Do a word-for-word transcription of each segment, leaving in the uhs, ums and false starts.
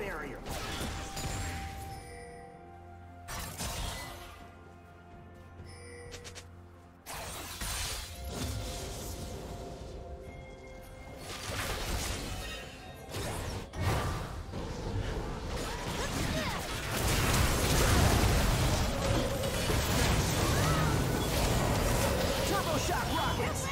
Barrier. Turbo shock rockets.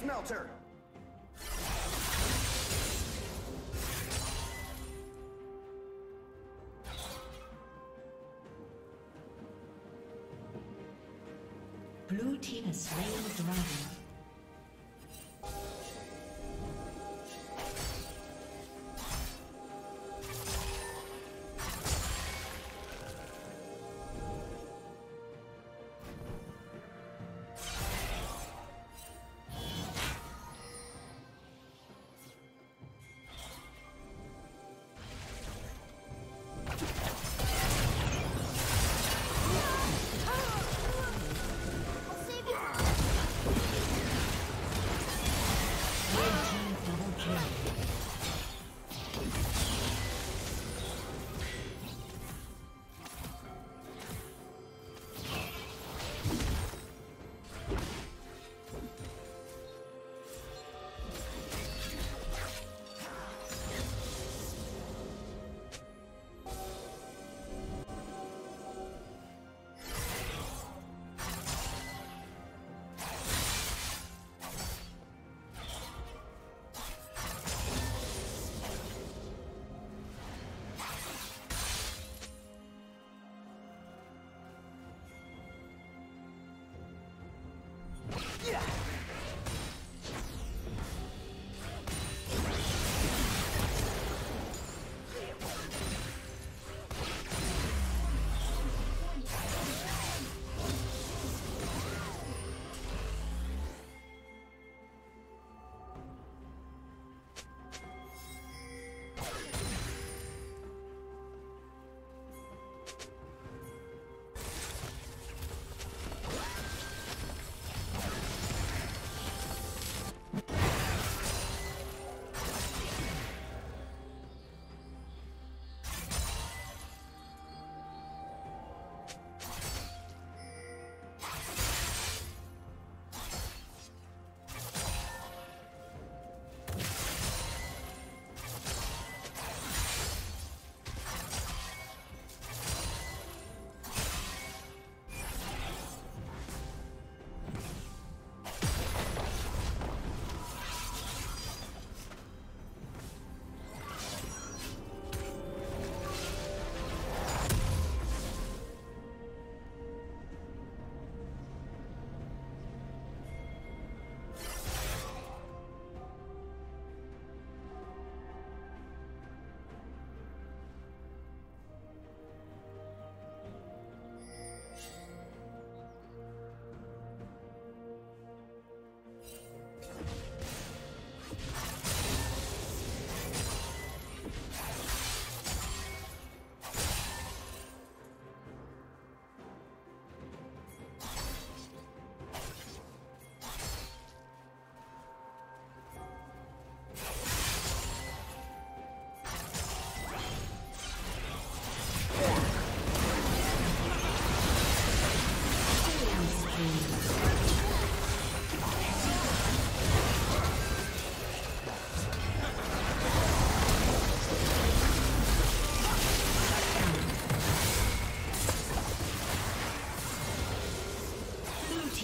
Smelter. Blue team has slain the dragon.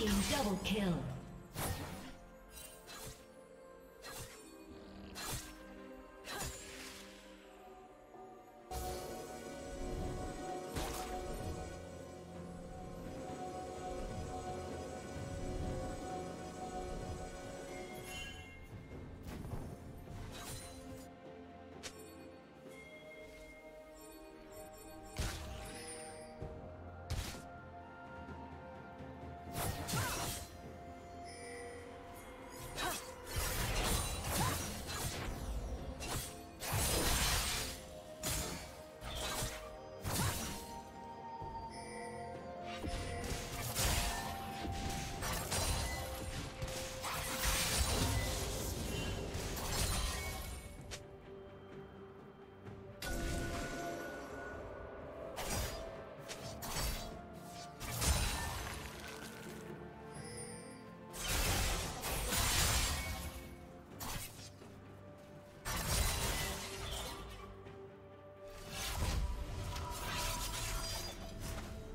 Team double kill.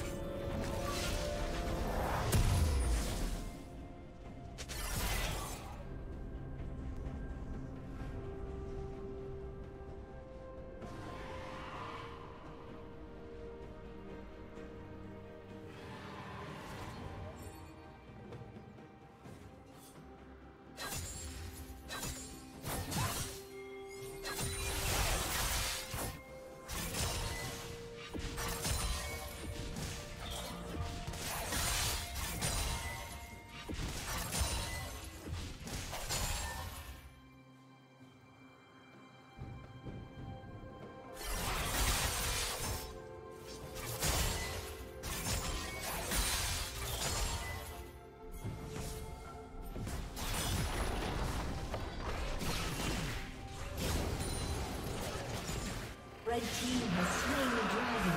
The team has slain the dragon.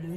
Blue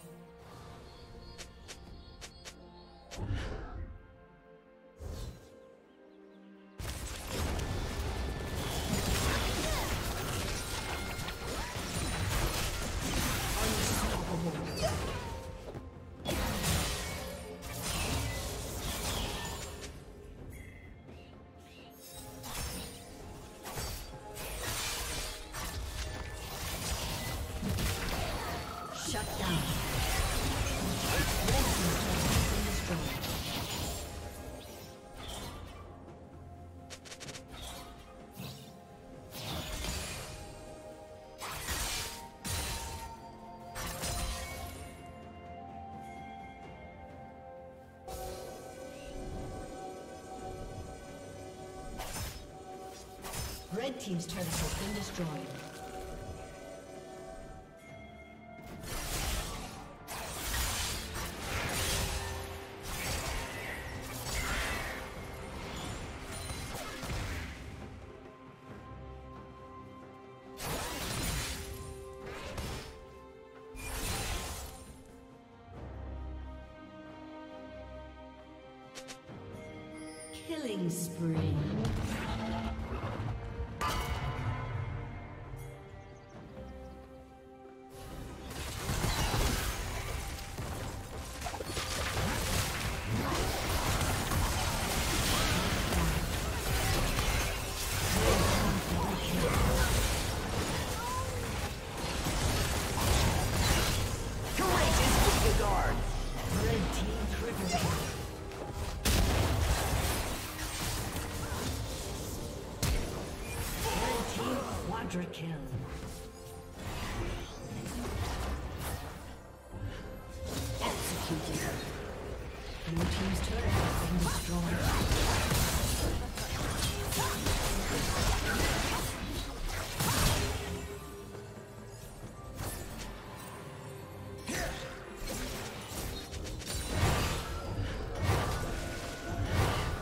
Red team's turret has been destroyed. Killing spree. Kill. Executed. Blue team's turret has been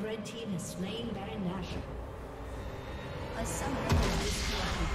Red team has slain Baron Nashor. A summoner has disconnected.